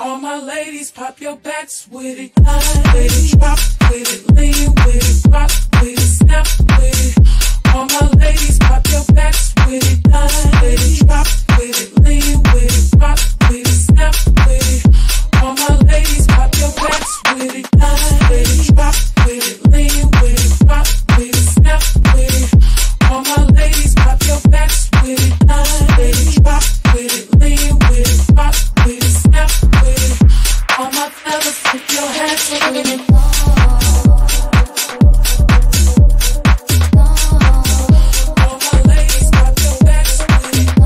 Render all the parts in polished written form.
All my ladies, pop your backs with it. High with it, drop with it, lean with it, rock with it, snap with it. All my ladies, pop your backs with it. High with it, drop with it, lean with it, rock with it, snap with it. All my ladies, pop your backs with it. High with it, drop with it, lean with it, rock with it, snap with it. All my ladies, pop your backs with it. High with it, drop with it, lean with it, rock with it, snap with it. All my fellas, put your hands in the All my ladies, pop your backs with it.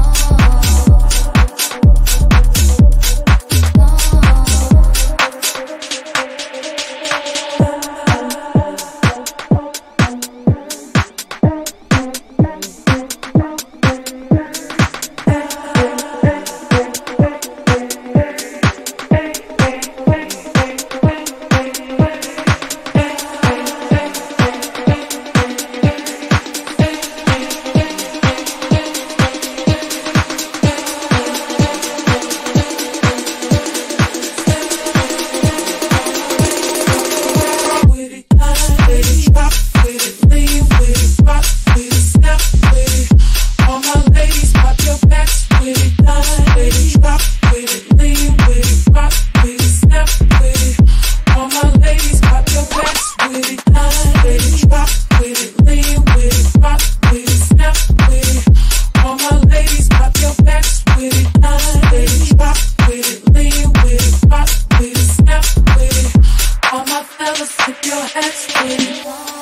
All my fellas, put your hands in.